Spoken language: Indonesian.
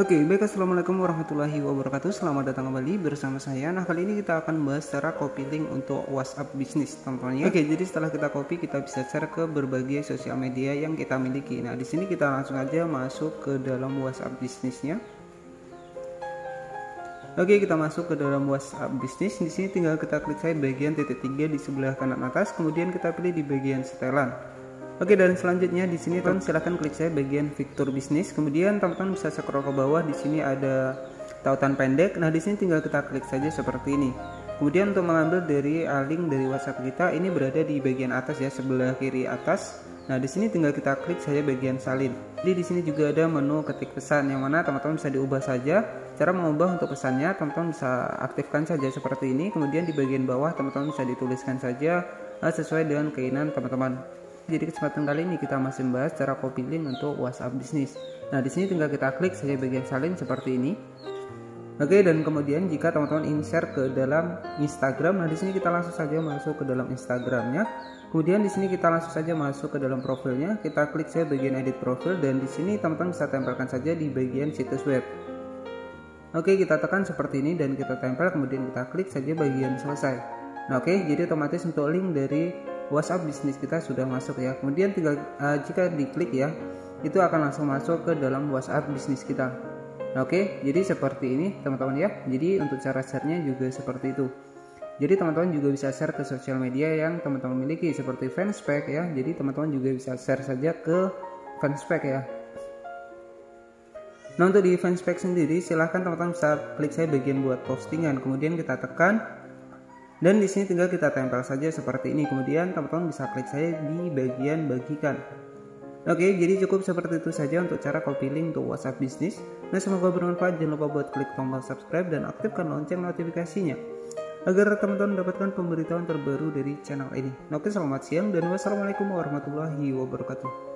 Baik, assalamualaikum warahmatullahi wabarakatuh. Selamat datang kembali bersama saya. Nah, kali ini kita akan bahas cara copy link untuk WhatsApp Business contohnya. Jadi setelah kita copy, kita bisa share ke berbagai sosial media yang kita miliki. Nah, di sini kita langsung aja masuk ke dalam WhatsApp Business-nya. Kita masuk ke dalam WhatsApp Business. Di sini tinggal kita klik saja bagian titik 3 di sebelah kanan atas, kemudian kita pilih di bagian setelan. Dan selanjutnya di sini teman-teman silahkan klik saya bagian fitur bisnis. Kemudian teman-teman bisa scroll ke bawah, di sini ada tautan pendek. Nah, di sini tinggal kita klik saja seperti ini. Kemudian untuk mengambil dari link dari WhatsApp kita, ini berada di bagian atas ya, sebelah kiri atas. Nah, di sini tinggal kita klik saja bagian salin. Jadi di sini juga ada menu ketik pesan yang mana teman-teman bisa diubah saja. Cara mengubah untuk pesannya teman-teman bisa aktifkan saja seperti ini. Kemudian di bagian bawah teman-teman bisa dituliskan saja sesuai dengan keinginan teman-teman. Jadi kesempatan kali ini kita masih membahas cara copy link untuk WhatsApp Business. Nah, di sini tinggal kita klik saja bagian salin seperti ini. Dan kemudian jika teman-teman ingin share ke dalam Instagram, nah di sini kita langsung saja masuk ke dalam Instagramnya. Kemudian di sini kita langsung saja masuk ke dalam profilnya. Kita klik saja bagian edit profil dan di sini teman-teman bisa tempelkan saja di bagian situs web. Kita tekan seperti ini dan kita tempel, kemudian kita klik saja bagian selesai. Nah, jadi otomatis untuk link dari WhatsApp Business kita sudah masuk ya. Kemudian tinggal jika diklik ya, itu akan langsung masuk ke dalam WhatsApp Business kita. Jadi seperti ini teman-teman ya. Jadi untuk cara share-nya juga seperti itu. Jadi teman-teman juga bisa share ke sosial media yang teman-teman miliki seperti Fanspack ya. Jadi teman-teman juga bisa share saja ke Fanspack ya. Nah, untuk di Fanspack sendiri silahkan teman-teman bisa klik saya bagian buat postingan, kemudian kita tekan. Dan di sini tinggal kita tempel saja seperti ini. Kemudian teman-teman bisa klik saja di bagian bagikan. Jadi cukup seperti itu saja untuk cara copy link untuk WhatsApp Business. Nah, semoga bermanfaat. Jangan lupa buat klik tombol subscribe dan aktifkan lonceng notifikasinya agar teman-teman mendapatkan pemberitahuan terbaru dari channel ini. Selamat siang dan wassalamualaikum warahmatullahi wabarakatuh.